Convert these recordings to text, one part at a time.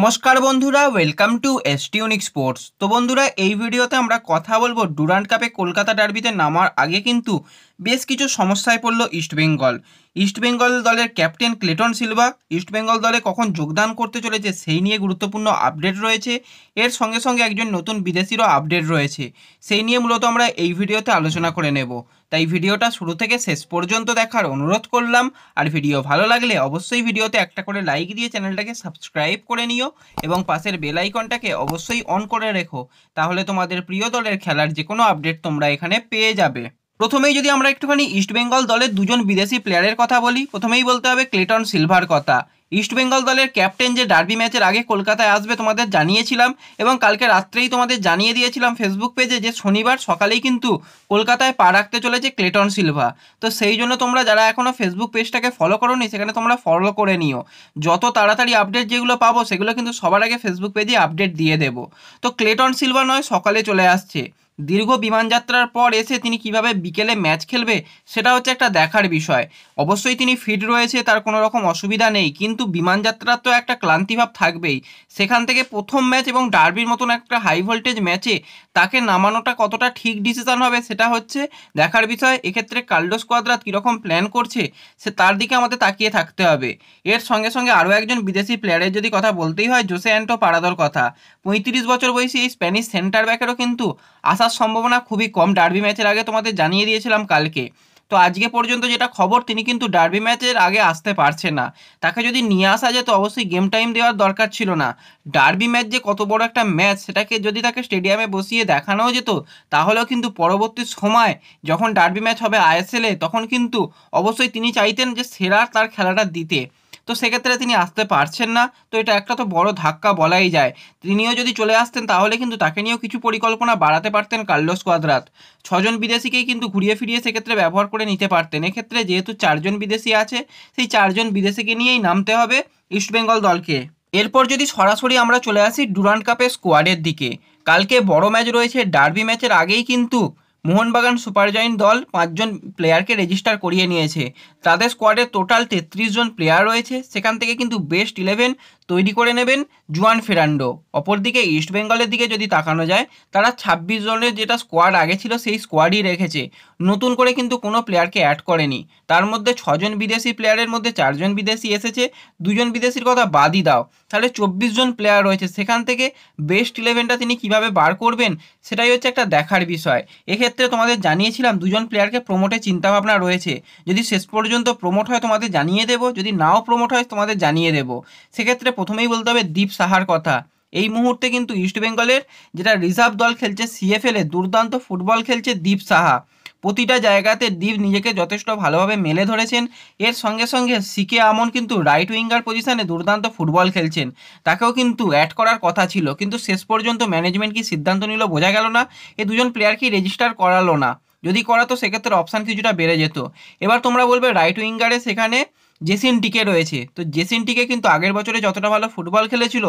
नमस्कार बंधुरा welcome to SD unique sports. तो बंधुरा এই ভিডিওতে আমরা কথা বলবো ডুরান্ড কাপে কলকাতা ডার্বিতে নামার আগে কিন্তু বেশ কিছু সমস্যায় পড়ল ইস্ট বেঙ্গল দলের captain Clayton Silva. East Bengal দলে কখন যোগদান করতে চলেছে সেই নিয়ে গুরুত্বপূর্ণ আপডেট রয়েছে, এর সঙ্গে সঙ্গে একজন নতুন বিদেশিরও আপডেট রয়েছে, সেই নিয়ে মূলত আমরা এই ভিডিওতে আলোচনা করে নেব। তাই ভিডিওটা শুরু থেকে শেষ পর্যন্ত দেখার অনুরোধ করলাম, আর ভিডিও ভালো লাগলে অবশ্যই ভিডিওতে একটা করে লাইক দিয়ে চ্যানেলটাকে সাবস্ক্রাইব করে নিও এবং পাশের বেল আইকনটাকে অবশ্যই অন করে রেখো, তাহলে তোমাদের প্রিয় দলের খেলার যে কোনো আপডেট তোমরা এখানে পেয়ে যাবে। প্রথমেই যদি আমরা একটুখানি ইস্ট বেঙ্গল দলের দুজন বিদেশি প্লেয়ারের কথা বলি, প্রথমেই বলতে হবে ক্লেটন সিলভার কথা। ইস্ট বেঙ্গল দলের ক্যাপ্টেন যে ডার্বি ম্যাচের আগে কলকাতায় আসবে তোমাদের জানিয়েছিলাম এবং কালকে রাত্রেই তোমাদের জানিয়ে দিয়েছিলাম ফেসবুক পেজে যে শনিবার সকালেই কিন্তু কলকাতায় পা রাখতে চলেছে ক্লেটন সিলভা। তো সেই জন্য তোমরা যারা এখনও ফেসবুক পেজটাকে ফলো করোনি সেখানে তোমরা ফলো করে নিও, যত তাড়াতাড়ি আপডেট যেগুলো পাবো সেগুলো কিন্তু সবার আগে ফেসবুক পেজে আপডেট দিয়ে দেবো। তো ক্লেটন সিলভা নয় সকালে চলে আসছে, দীর্ঘ বিমানযাত্রার পর এসে তিনি কিভাবে বিকেলে ম্যাচ খেলবে সেটা হচ্ছে একটা দেখার বিষয়। অবশ্যই তিনি ফিট রয়েছে, তার কোনো রকম অসুবিধা নেই, কিন্তু বিমানযাত্রার তো একটা ক্লান্তিভাব থাকবেই। সেখান থেকে প্রথম ম্যাচ এবং ডার্বির মতন একটা হাই ভোল্টেজ ম্যাচে তাকে নামানোটা কতটা ঠিক ডিসিশন হবে সেটা হচ্ছে দেখার বিষয়। এক্ষেত্রে কার্লোস কোয়াদ্রা কীরকম প্ল্যান করছে সে তার দিকে আমাদের তাকিয়ে থাকতে হবে। এর সঙ্গে সঙ্গে আরও একজন বিদেশি প্লেয়ারের যদি কথা বলতেই হয় জোসে অ্যান্টো পারাদর কথা। 35 বছর বয়সী এই স্প্যানিশ সেন্টার ব্যাকেরও কিন্তু আশা সম্ভাবনা খুবই কম, ডার্বি ম্যাচের আগে তোমাদের জানিয়ে দিয়েছিলাম কালকে। তো আজকে পর্যন্ত যেটা খবর তিনি কিন্তু ডার্বি ম্যাচের আগে আসতে পারছে না, তাকে যদি নিয়ে আসা যায় তো অবশ্যই গেম টাইম দেওয়ার দরকার ছিল না। ডার্বি ম্যাচ যে কত বড় একটা ম্যাচ সেটাকে যদি তাকে স্টেডিয়ামে বসিয়ে দেখানোও যেত তাহলেও কিন্তু পরবর্তী সময় যখন ডার্বি ম্যাচ হবে আইএসএলে তখন কিন্তু অবশ্যই তিনি চাইতেন যে সেরা তার খেলাটা দিতে, তো সেক্ষেত্রে তিনি আসতে পারছেন না। তো এটা একটা তো বড় ধাক্কা বলাই যায়। তিনিও যদি চলে আসতেন তাহলে কিন্তু তাকে নিয়েও কিছু পরিকল্পনা বাড়াতে পারতেন কার্লোস কোয়াদ্রাত। 6জন বিদেশিকেই কিন্তু ঘুরিয়ে ফিরিয়ে সেক্ষেত্রে ব্যবহার করে নিতে পারতেন। এক্ষেত্রে যেহেতু 4জন বিদেশি আছে সেই 4জন বিদেশিকে নিয়েই নামতে হবে ইস্টবেঙ্গল দলকে। এরপর যদি সরাসরি আমরা চলে আসি ডুরান্ড কাপের স্কোয়াডের দিকে, কালকে বড় ম্যাচ রয়েছে, ডার্বি ম্যাচের আগেই কিন্তু মোহনবাগান সুপারজায়েন্ট দল 5জন প্লেয়ারকে রেজিস্টার করিয়ে নিয়েছে। তাদের স্কোয়াডে টোটাল 33 জন প্লেয়ার রয়েছে, সেখান থেকে কিন্তু বেস্ট 11 তৈরি করে নেবেন জুয়ান ফেরান্ডো। অপরদিকে ইস্টবেঙ্গলের দিকে যদি তাকানো যায় তারা 26 জনের যেটা স্কোয়াড আগে ছিল সেই স্কোয়াডই রেখেছে, নতুন করে কিন্তু কোনো প্লেয়ারকে অ্যাড করেনি। তার মধ্যে 6জন বিদেশি প্লেয়ারের মধ্যে 4জন বিদেশি এসেছে, 2জন বিদেশির কথা বাদই দাও, তাহলে 24 জন প্লেয়ার রয়েছে। সেখান থেকে বেস্ট 11টা তিনি কিভাবে বার করবেন সেটাই হচ্ছে একটা দেখার বিষয়। এক্ষেত্রে তোমাদের জানিয়েছিলাম 2জন প্লেয়ারকে প্রমোটের চিন্তাভাবনা রয়েছে, যদি শেষ পর্যন্ত প্রমোট হয় তোমাদের জানিয়ে দেবো, যদি নাও প্রমোট হয় তোমাদের জানিয়ে দেবো। সেক্ষেত্রে প্রথমেই বলতে হবে দীপ সাহার কথা। এই মুহূর্তে কিন্তু ইস্টবেঙ্গলের যেটা রিজার্ভ দল খেলছে সিএফএলে দুর্দান্ত ফুটবল খেলছে দীপ সাহা, প্রতিটা জায়গাতে দীপ নিজেকে যথেষ্ট ভালোভাবে মেলে ধরেছেন। এর সঙ্গে সঙ্গে সিকে আমন কিন্তু রাইট উইঙ্গার পজিশানে দুর্দান্ত ফুটবল খেলছেন, তাকেও কিন্তু অ্যাড করার কথা ছিল, কিন্তু শেষ পর্যন্ত ম্যানেজমেন্ট কি সিদ্ধান্ত নিল বোঝা গেল না, এই 2জন প্লেয়ারকেই রেজিস্টার করালো না। যদি করাতো সেক্ষেত্রে অপশান কিছুটা বেড়ে যেত। এবার তোমরা বলবে রাইট উইঙ্গারে সেখানে জেসিনটিকে রয়েছে, তো জেসিনটিকে কিন্তু আগের বছরে যতটা ভালো ফুটবল খেলেছিল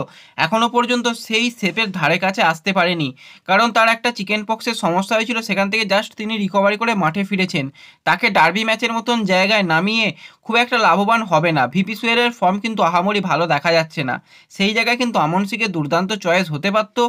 এখনও পর্যন্ত সেই শেপের ধারে কাছে আসতে পারেনি, কারণ তার একটা চিকেন পক্সের সমস্যা হয়েছিল, সেখান থেকে জাস্ট তিনি রিকভারি করে মাঠে ফিরেছেন। তাকে ডার্বি ম্যাচের মতন জায়গায় নামিয়ে খুব একটা লাভবান হবে না। ভিপি সুয়েরের ফর্ম কিন্তু আহামরি ভালো দেখা যাচ্ছে না, সেই জায়গায় কিন্তু আমন সিকে দুর্দান্ত চয়েস হতে পারত।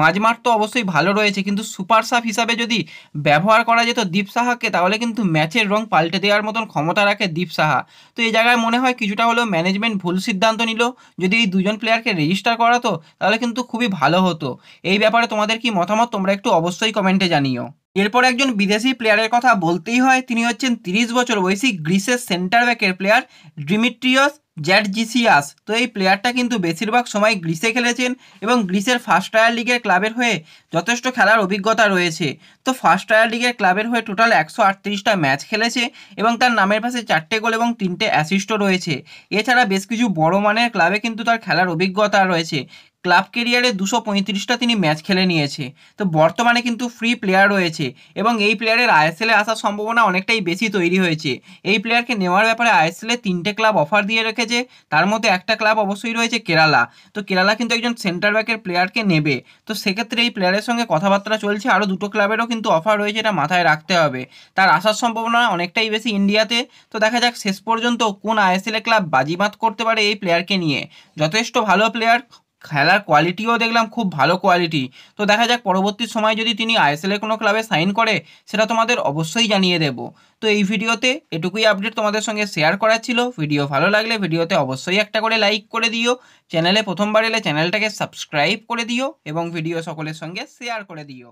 মাঝমাঠ তো অবশ্যই ভালো রয়েছে, কিন্তু সুপার সাফ হিসাবে যদি ব্যবহার করা যেত দীপ সাহাকে তাহলে কিন্তু ম্যাচের রং পাল্টে দেওয়ার মতন ক্ষমতা রাখে দীপ সাহা। তো এই জায়গায় মনে হয় কিছুটা হলেও ম্যানেজমেন্ট ভুল সিদ্ধান্ত নিল, যদি এই 2জন প্লেয়ারকে রেজিস্টার করাতো তাহলে কিন্তু খুবই ভালো হতো। এই ব্যাপারে তোমাদের কি মতামত তোমরা একটু অবশ্যই কমেন্টে জানিও। এরপর একজন বিদেশি প্লেয়ারের কথা বলতেই হয়, তিনি হচ্ছেন 30 বছর বয়সী গ্রিসের সেন্টার ব্যাকের প্লেয়ার ডিমিট্রিয়স জেড চ্যাটজিসাইয়াস। তো এই প্লেয়ারটা কিন্তু বেশিরভাগ সময় গ্রিসে খেলেছেন এবং গ্রিসের ফার্স্ট টায়ার লিগের ক্লাবের হয়ে যথেষ্ট খেলার অভিজ্ঞতা রয়েছে। তো ফার্স্ট টায়ার লিগের ক্লাবের হয়ে টোটাল 138টা ম্যাচ খেলেছে এবং তার নামের পাশে 4টে গোল এবং 3টে অ্যাসিস্টও রয়েছে। এছাড়া বেশ কিছু বড় মানের ক্লাবে কিন্তু তার খেলার অভিজ্ঞতা রয়েছে, ক্লাব কেরিয়ারে 235টা তিনি ম্যাচ খেলে নিয়েছে। তো বর্তমানে কিন্তু ফ্রি প্লেয়ার রয়েছে এবং এই প্লেয়ারের আইএসএলে আসার সম্ভাবনা অনেকটাই বেশি তৈরি হয়েছে। এই প্লেয়ারকে নেওয়ার ব্যাপারে আইএসএলে 3টে ক্লাব অফার দিয়ে রেখেছে, তার মধ্যে একটা ক্লাব অবশ্যই রয়েছে কেরালা। তো কেরালা কিন্তু একজন সেন্টার ব্যাকের প্লেয়ারকে নেবে, তো সেক্ষেত্রে এই প্লেয়ারের সঙ্গে কথাবার্তা চলছে, আরও 2টো ক্লাবেরও কিন্তু অফার রয়েছে, এটা মাথায় রাখতে হবে। তার আসার সম্ভাবনা অনেকটাই বেশি ইন্ডিয়াতে। তো দেখা যাক শেষ পর্যন্ত কোন আইএসএলে ক্লাব বাজিমাত করতে পারে এই প্লেয়ারকে নিয়ে। যথেষ্ট ভালো প্লেয়ার, খেলার কোয়ালিটিও দেখলাম খুব ভালো কোয়ালিটি। তো দেখা যাক পরবর্তী সময় যদি তিনি আইএসএল এর কোনো ক্লাবে সাইন করে সেটা তোমাদের অবশ্যই জানিয়ে দেব। তো এই ভিডিওতে এটুকুই আপডেট তোমাদের সঙ্গে শেয়ার করা ছিল। ভিডিও ভালো লাগলে ভিডিওতে অবশ্যই একটা করে লাইক করে দিও, চ্যানেলে প্রথমবার এলে চ্যানেলটাকে সাবস্ক্রাইব করে দিও এবং ভিডিও সকলের সঙ্গে শেয়ার করে দিও।